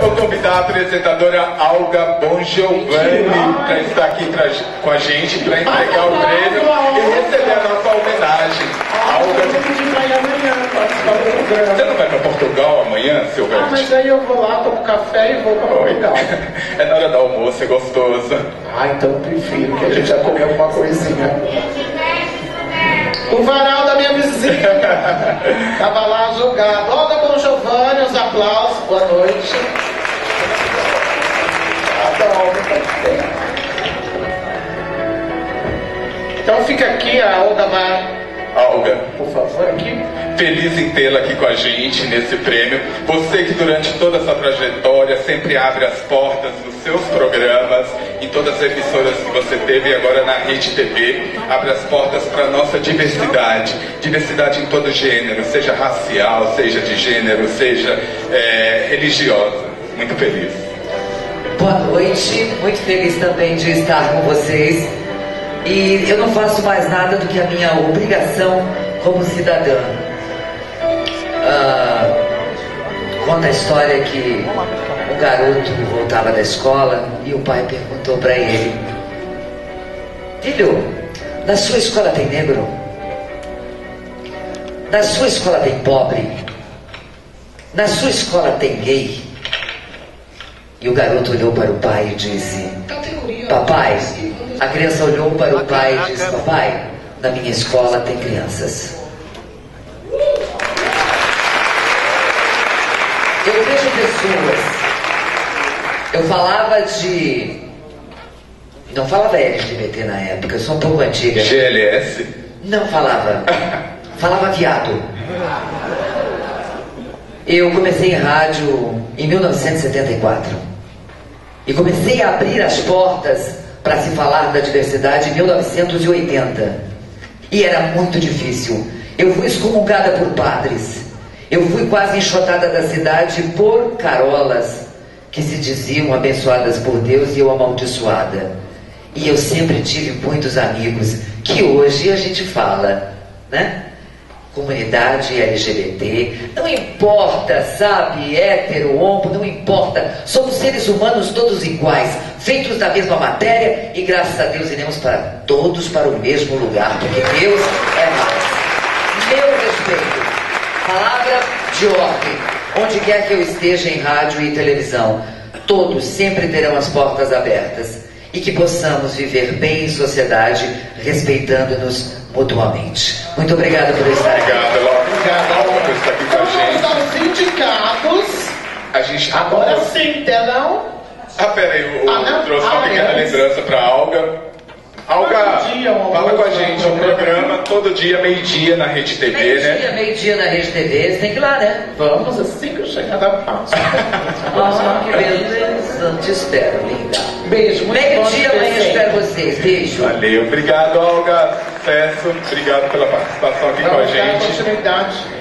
Vou convidar a apresentadora Olga Bongiovanni para estar aqui com a gente, para entregar o prêmio e receber a nossa homenagem. Olga, você não vai para Portugal amanhã, seu velho? Mas aí eu vou lá, tomo café e vou para Portugal. É na hora do almoço, é gostoso. Ah, então eu prefiro que a gente já comeu alguma coisinha. O varal da minha vizinha estava lá jogado. Olga Bongiovanni, os aplausos, boa noite. Então fica aqui a Aldamar. Olga, por favor, aqui. Feliz em tê-la aqui com a gente nesse prêmio. Você que durante toda essa trajetória sempre abre as portas dos seus programas, em todas as emissoras que você teve e agora na Rede TV, abre as portas para a nossa diversidade. Diversidade em todo gênero, seja racial, seja de gênero, seja religiosa. Muito feliz. Boa noite, muito feliz também de estar com vocês. E eu não faço mais nada do que a minha obrigação como cidadã. Conta a história que um garoto voltava da escola e o pai perguntou para ele: filho, na sua escola tem negro? Na sua escola tem pobre? Na sua escola tem gay? E o garoto olhou para o pai e disse: papai. A criança olhou para o pai e disse: papai, na minha escola tem crianças. Eu vejo pessoas. Eu falava de... Não falava LGBT na época, eu sou um pouco antiga. GLS? Não falava. Falava viado. Eu comecei em rádio em 1974. E comecei a abrir as portas para se falar da diversidade em 1980. E era muito difícil. Eu fui excomungada por padres. Eu fui quase enxotada da cidade por carolas que se diziam abençoadas por Deus e eu amaldiçoada. E eu sempre tive muitos amigos que hoje a gente fala, né? Comunidade LGBT, não importa, sabe, hétero, homo, não importa, somos seres humanos todos iguais, feitos da mesma matéria e graças a Deus iremos para todos para o mesmo lugar, porque Deus é mais. Meu respeito, palavra de ordem, onde quer que eu esteja em rádio e televisão, todos sempre terão as portas abertas e que possamos viver bem em sociedade, respeitando-nos mutuamente. Muito obrigado por estar aqui. Obrigado, Olga, por estar aqui com a gente. Vamos aos indicados. A gente agora sim, telão. Ah, peraí, eu trouxe uma pequena lembrança para a Olga. Olga, fala com a gente, o programa todo dia, meio-dia na Rede TV, né? Meio-dia na Rede TV, você tem que ir lá, né? Vamos assim que eu chegar da pausa. Nossa, que beleza, te espero, linda. Beijo, muito bom. Meio-dia, amanhã eu espero vocês, beijo. Valeu, obrigado, Olga, sucesso, obrigado pela participação aqui com a gente.